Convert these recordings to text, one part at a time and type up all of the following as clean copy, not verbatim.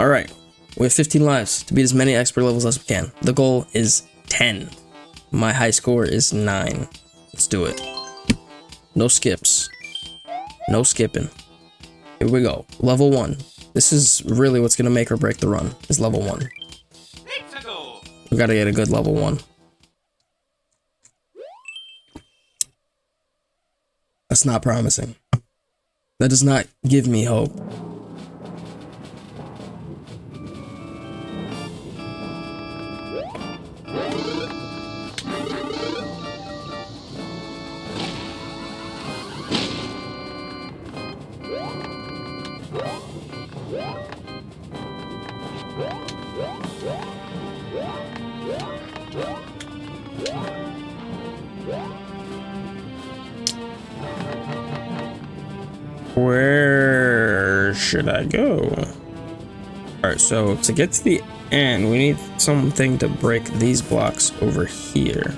Alright, we have 15 lives to beat as many expert levels as we can. The goal is 10. My high score is 9. Let's do it. No skips. No skipping. Here we go. Level 1. This is really what's gonna make or break the run, is level 1. We gotta get a good level 1. That's not promising. That does not give me hope. Where should I go? Alright, so to get to the end, we need something to break these blocks over here.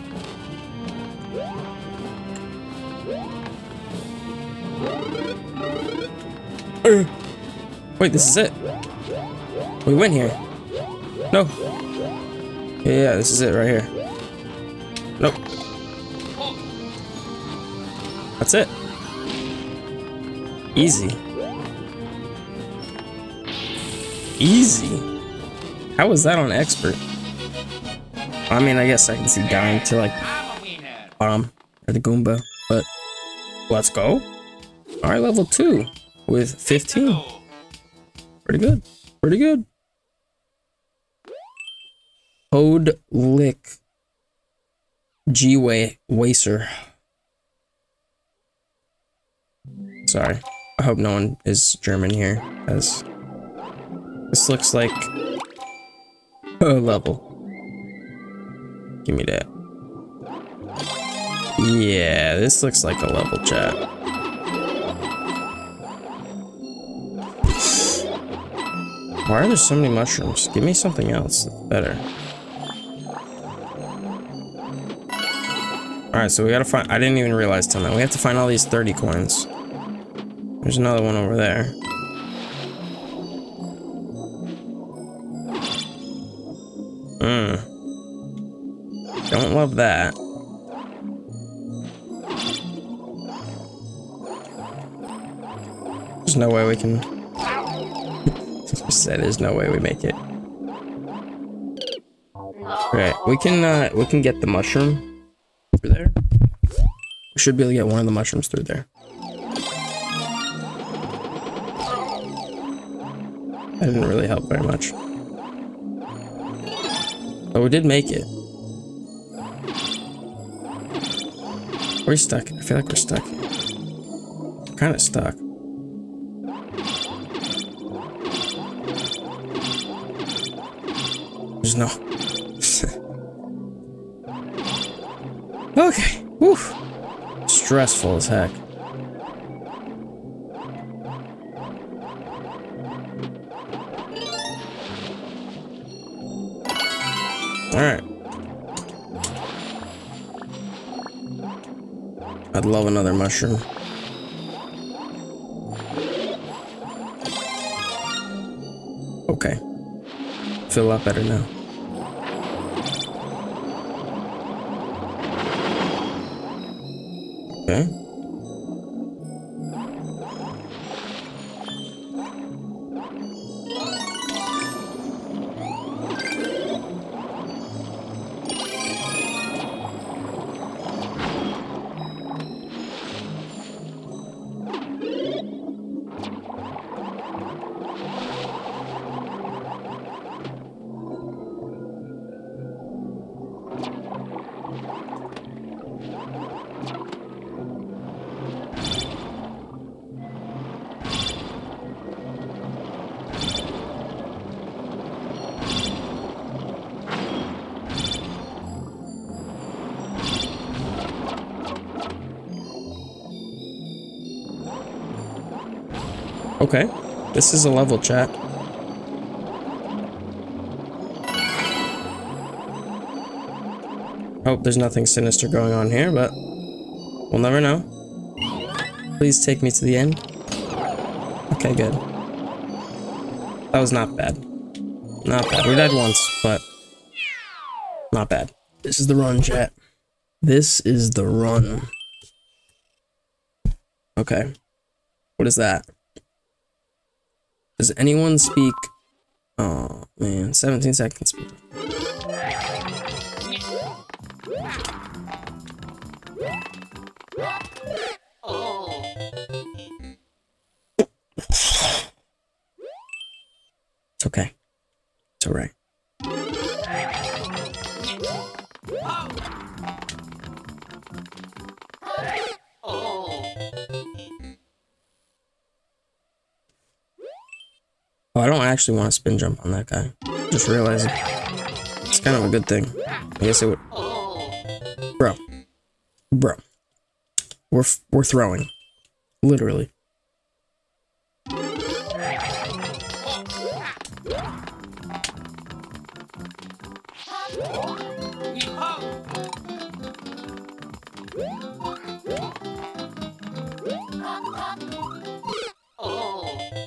Wait, this is it. We went here. No. Yeah, this is it right here. Nope. That's it. Easy. Easy? How was that on expert? I mean, I guess I can see dying to like Bomb or the Goomba, but let's go. Alright, level 2 with 15. Pretty good. Pretty good. Code Lick G-Way Wacer. Sorry. I hope no one is German here, as this looks like a level. Give me that. Yeah, this looks like a level, chat. Why are there so many mushrooms? Give me something else that's better. Alright, so we gotta find... I didn't even realize till now. We have to find all these 30 coins. There's another one over there. Don't love that. There's no way we can... Just say there's no way we make it. Alright, we can get the mushroom through there. We should be able to get one of the mushrooms through there. That didn't really help very much. But we did make it. We're stuck. I feel like we're stuck. We're kind of stuck. There's no... Okay. Woof. Stressful as heck. Alright. I'd love another mushroom. Okay. Feel a lot better now. Okay. Okay, this is a level, chat. Hope there's nothing sinister going on here, but we'll never know. Please take me to the end. Okay, good. That was not bad. Not bad. We died once, but not bad. This is the run, chat. This is the run. Okay. What is that? Does anyone speak? Oh man, 17 seconds. It's okay. It's alright. Oh, I don't actually want to spin jump on that guy. Just realized it. It's kind of a good thing. I guess it would. Bro. Bro. We're throwing. Literally.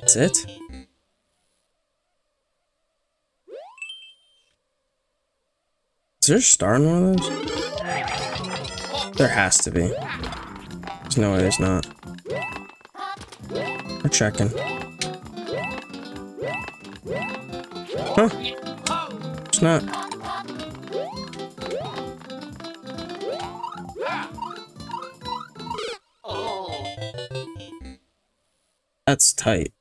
That's it? Is there a star in one of those? There has to be. There's no way there's not. We're checking. Huh? It's not. That's tight.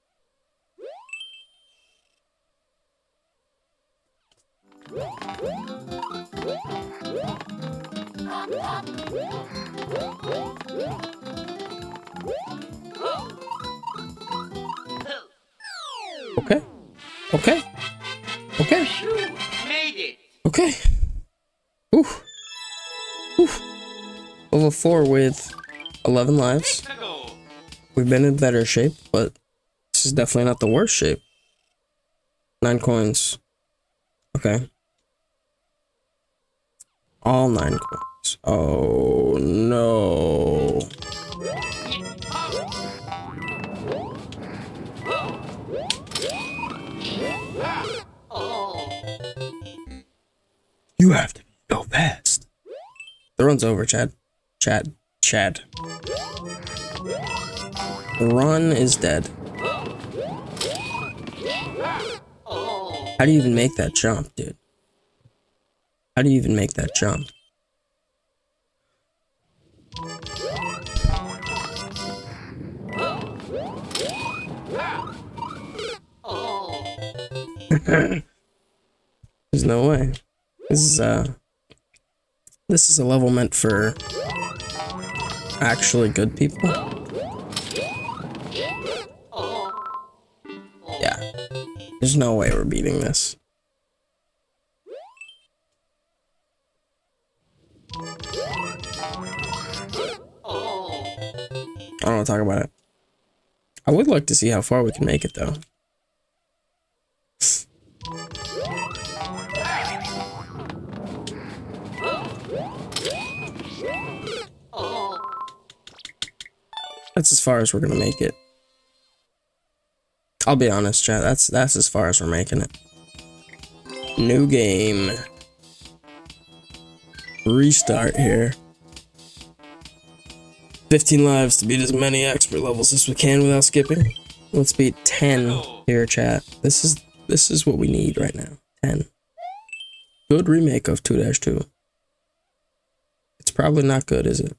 Okay. Okay. Okay. Made it. Okay. Oof. Oof. Level 4 with 11 lives. We've been in better shape, but this is definitely not the worst shape. 9 coins. Okay. All 9 coins. Oh no. You have to go fast. The run's over, Chad. Chad. The run is dead. How do you even make that jump, dude? How do you even make that jump? There's no way. This is a level meant for actually good people. Yeah. There's no way we're beating this. I don't want to talk about it. I would like to see how far we can make it, though. That's as far as we're gonna make it. I'll be honest, chat. That's as far as we're making it. New game. Restart here. 15 lives to beat as many expert levels as we can without skipping. Let's beat 10 here, chat. This is what we need right now. 10. Good remake of 2-2. It's probably not good, is it?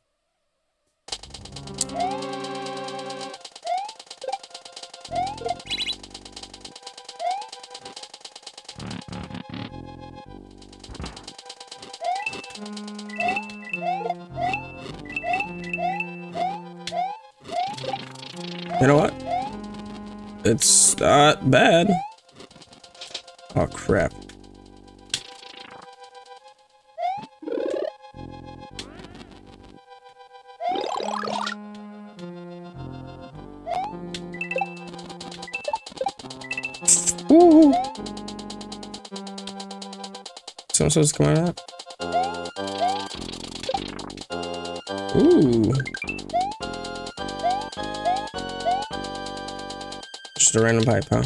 You know what? It's not bad. Oh crap. Woo! Someone's supposed to come out of that. Ooh. Just a random pipe, huh?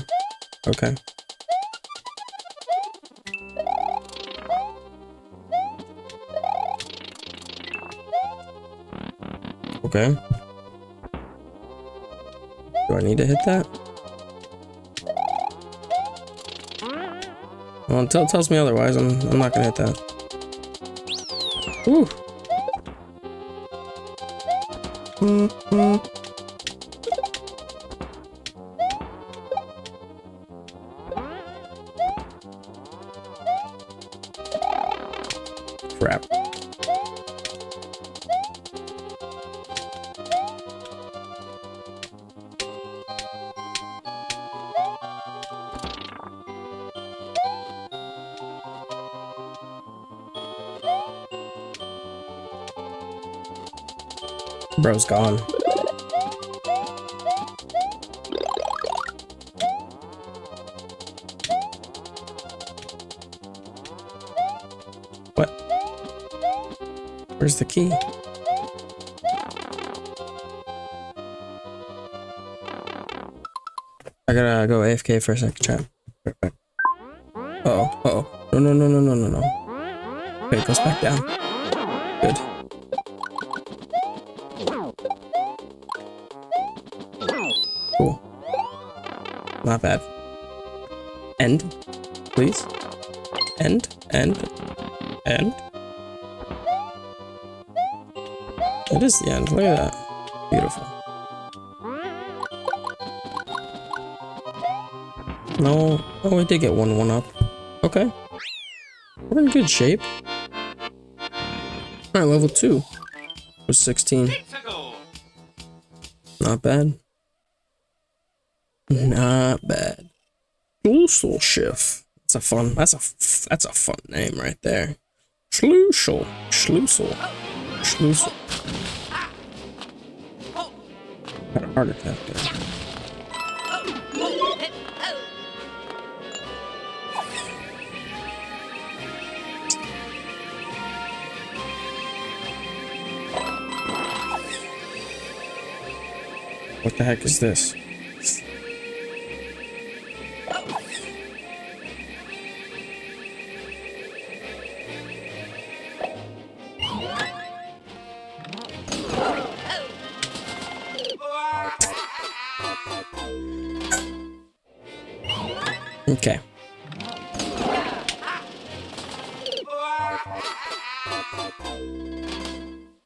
Okay. Okay. Do I need to hit that? Well, until it tells me otherwise, I'm not gonna hit that. Ooh. Crap. Bro's gone. What? Where's the key? I gotta go AFK for a second, chat. Right. Uh-oh, uh-oh. No, no, no, no, no, no, no. Okay, it goes back down. Good. Not bad. End, please. End. It is the end. Look at that. Beautiful. No. Oh, I did get 1-1 up. Okay. We're in good shape. Alright, level 2 was 16. Not bad. Not bad. Schlussel Schiff. That's a fun name right there. Schlussel. Had a heart attack there. What the heck is this? Okay.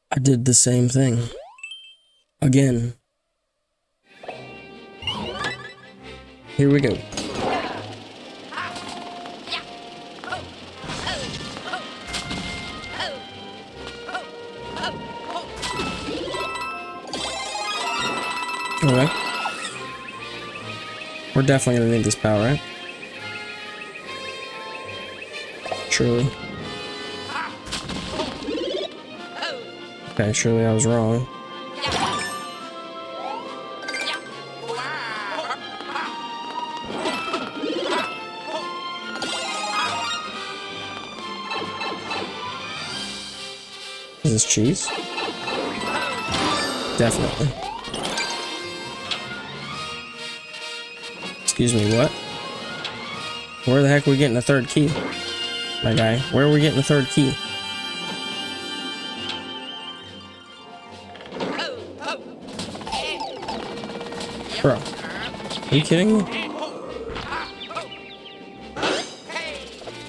I did the same thing. Again. Here we go. Alright. We're definitely gonna need this power, right? Surely. Okay, surely I was wrong. Is this cheese? Definitely. Excuse me, what? Where the heck are we getting a third key? My guy, where are we getting the third key? Bro, are you kidding me?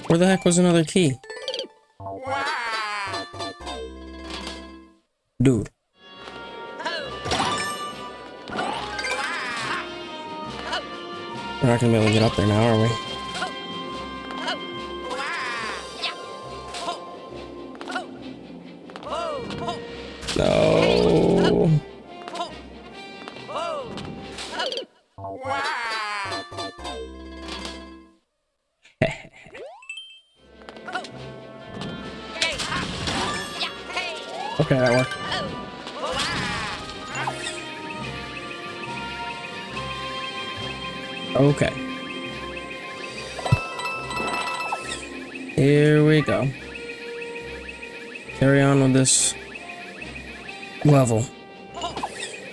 Where the heck was another key? Dude. We're not gonna be able to get up there now, are we? No. Okay, that worked. Okay. Here we go. Carry on with this level.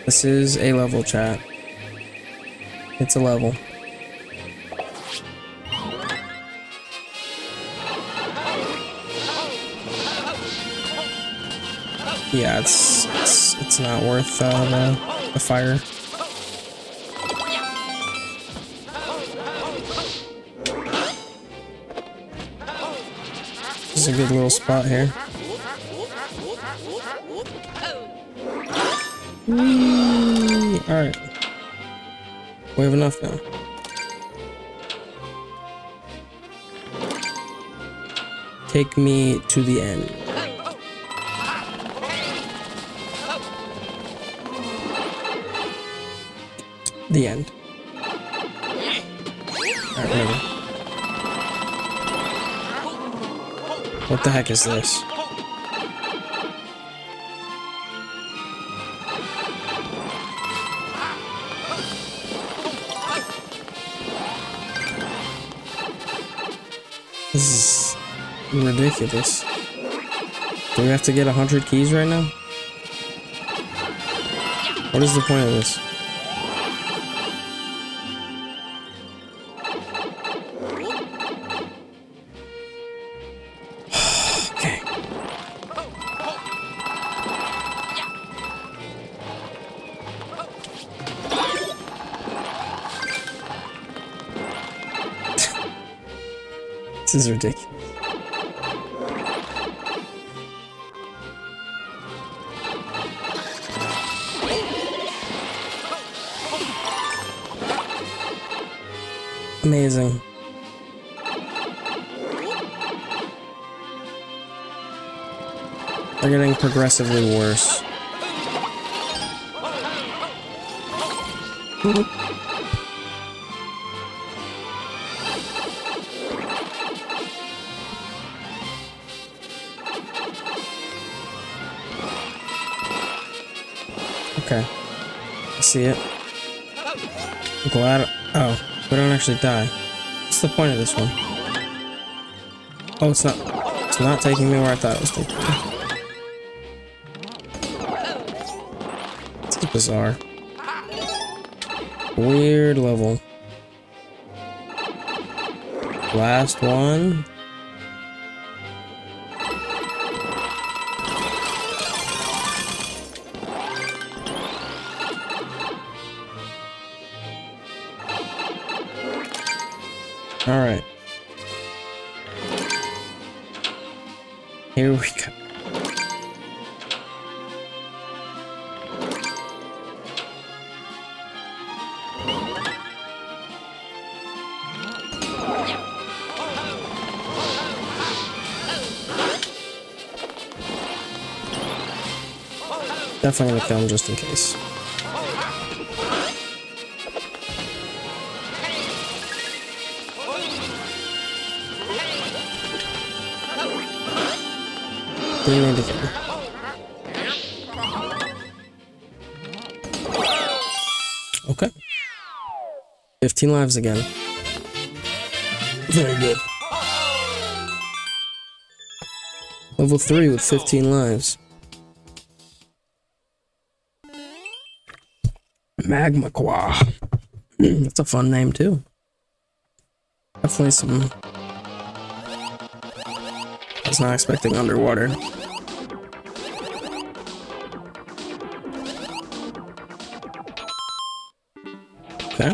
This is a level, chat. It's a level. Yeah, it's not worth the fire. This is a good little spot here. Whee! Alright. We have enough now. Take me to the end. The end. Alright, whatever. What the heck is this? This is ridiculous. Do we have to get 100 keys right now? What is the point of this? Okay. This is ridiculous. Amazing. They're getting progressively worse. Okay, I see it. I'm glad. Oh, we don't actually die. What's the point of this one? Oh, it's not. It's not taking me where I thought it was taking me. It's bizarre. Weird level. Last one. All right, here we go. Definitely gonna film just in case. Okay. 15 lives again. Very good. Level 3 with 15 lives. Magmaqua. That's a fun name too. Definitely some... I was not expecting underwater. Okay.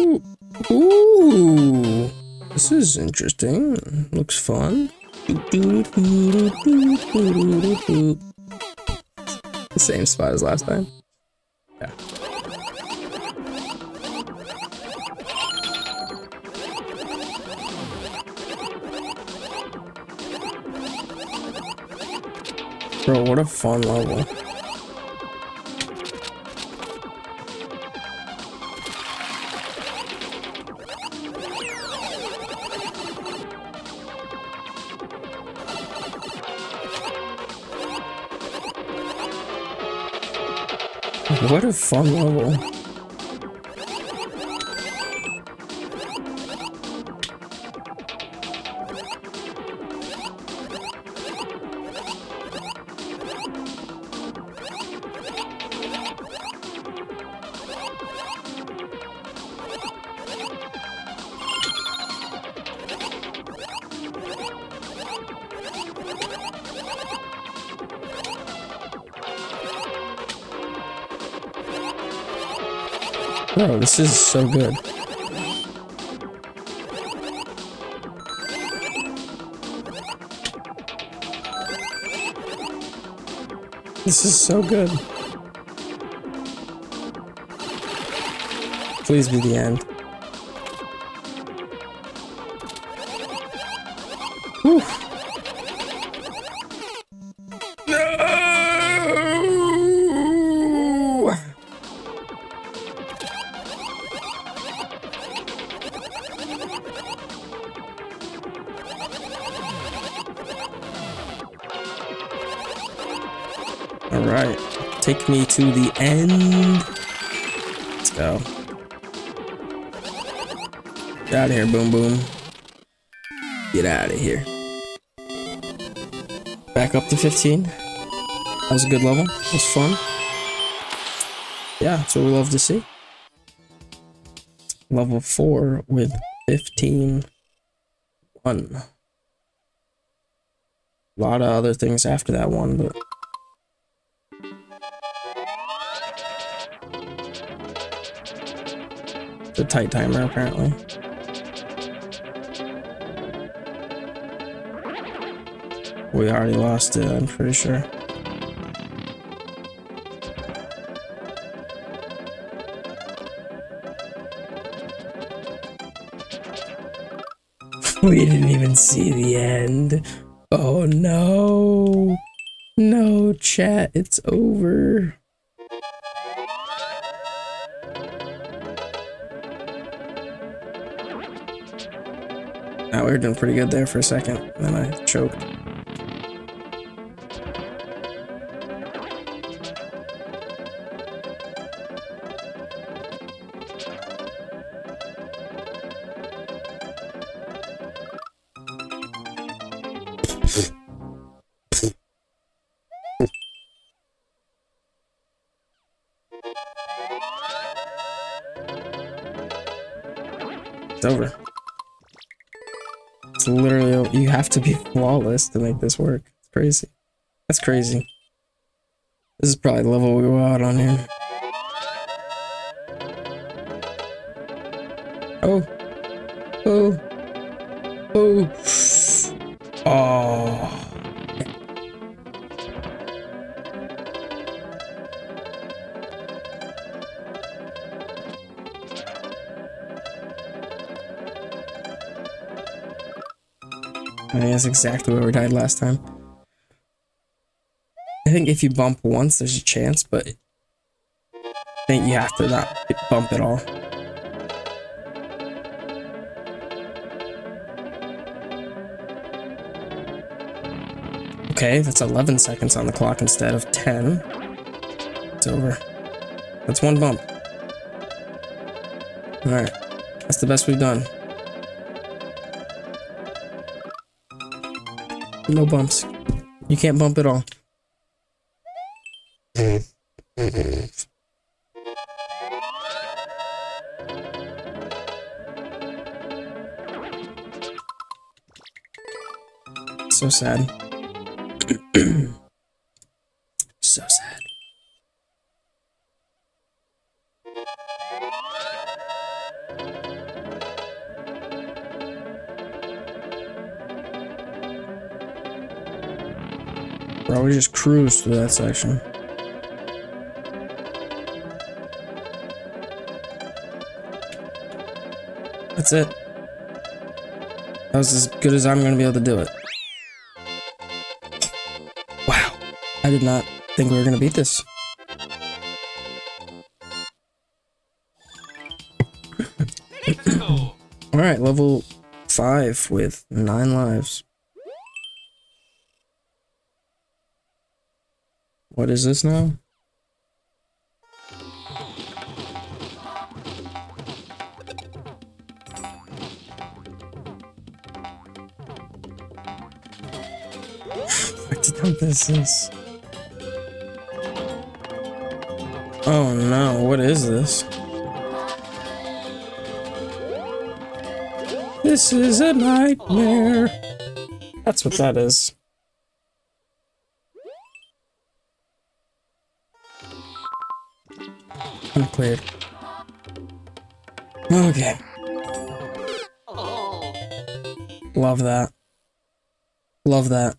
Ooh. Ooh. This is interesting. Looks fun. The same spot as last time. Yeah. Bro, what a fun level. What a fun level. Wow, this is so good. This is so good. Please be the end. Oof. No! All right, take me to the end. Let's go. Get out of here, boom boom. Get out of here. Back up to 15. That was a good level. It was fun. Yeah, that's what we love to see. Level 4 with 15-1. A lot of other things after that one, but... it's a tight timer, apparently. We already lost it, I'm pretty sure. We didn't even see the end. Oh no. No, chat, it's over. Now we were doing pretty good there for a second, and then I choked. It's over. It's literally, you have to be flawless to make this work. It's crazy. That's crazy. This is probably the level we go out on here. Oh. Oh. Oh. Oh. I mean, that's exactly where we died last time. I think if you bump once, there's a chance, but I think you have to not bump at all. Okay, that's 11 seconds on the clock instead of 10. It's over. That's one bump. Alright, that's the best we've done. No bumps. You can't bump at all. So sad. So sad. Bro, we just cruised through that section. That's it. That was as good as I'm gonna be able to do it. Wow. I did not think we were gonna beat this. Alright, level 5 with 9 lives. What is this now? What the hell this is? Oh no, what is this? This is a nightmare. That's what that is. Uncleared. Okay. Love that. Love that.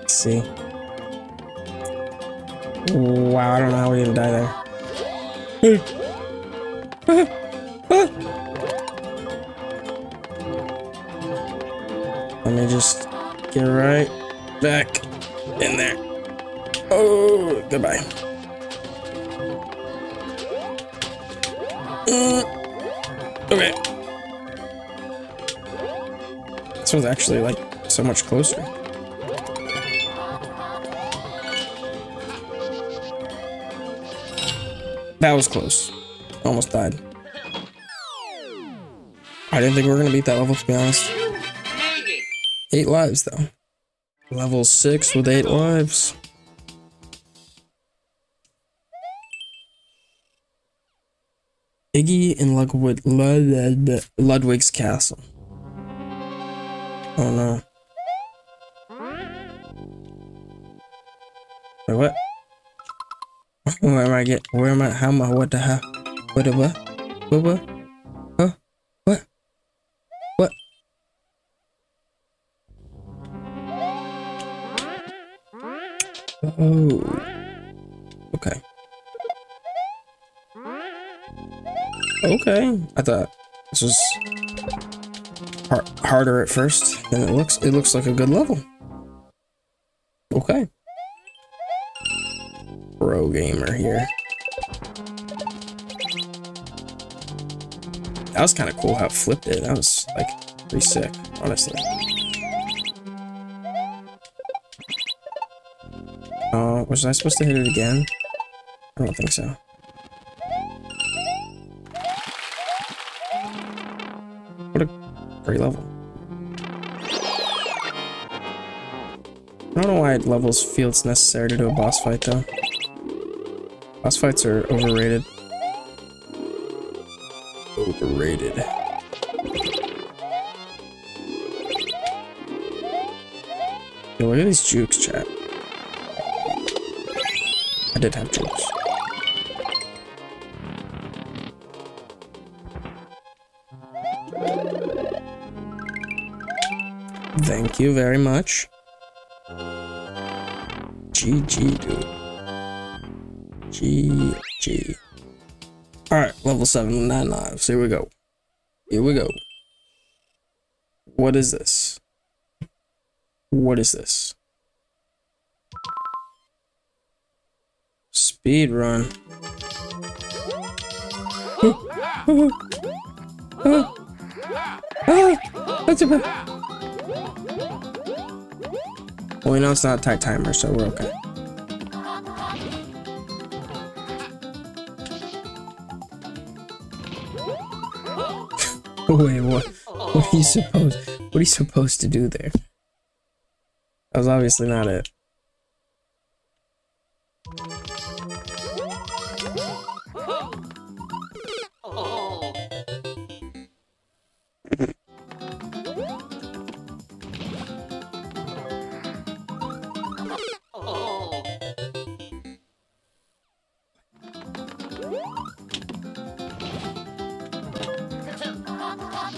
Let's see. Wow, I don't know how we didn't die there. Let me just get right back in there. Oh, goodbye. Okay. This one's actually, like, so much closer. That was close. Almost died. I didn't think we were gonna beat that level, to be honest. 8 lives, though. Level 6 with 8 lives. Iggy in Ludwig's castle. Oh no. Wait, what? What? Oh, okay. Okay, I thought this was harder at first than it looks. It looks like a good level. Okay. Pro gamer here. That was kind of cool how it flipped it. That was, like, pretty sick, honestly. Oh, was I supposed to hit it again? I don't think so. What a great level. I don't know why levels feel it's necessary to do a boss fight, though. Boss fights are overrated. Overrated. Yo, look at these jukes, chat. I did have jokes. Thank you very much. GG, dude. GG. Alright, level 7 with 9 lives. Here we go. Here we go. What is this? What is this? Speed run. Well, we know it's not a tight timer, so we're okay. Wait, what? What are you supposed to do there? That was obviously not it.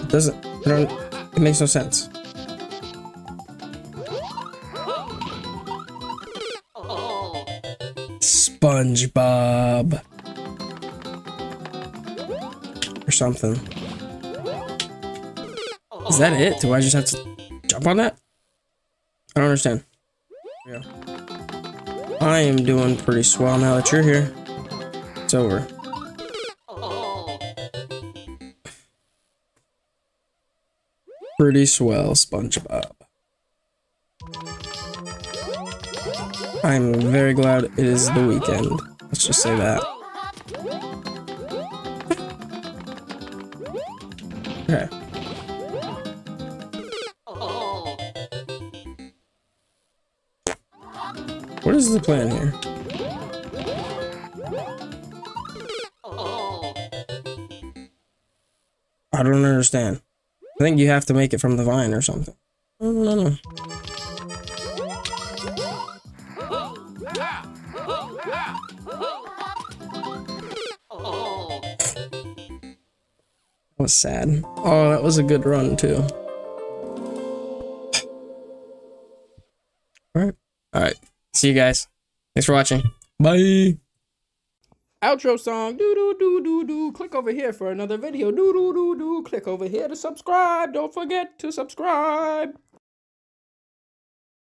Doesn't it makes no sense. SpongeBob or something. Is that it? Do I just have to jump on that? I don't understand. Yeah. I am doing pretty swell now that you're here. It's over. Pretty swell, SpongeBob. I'm very glad it is the weekend. Let's just say that. Okay. What is the plan here? I don't understand. I think you have to make it from the vine or something. I don't know. That was sad. Oh, that was a good run too. Alright. Alright. See you guys. Thanks for watching. Bye. Outro song. Do do do do do. Click over here for another video. Do do do do. Click over here to subscribe. Don't forget to subscribe.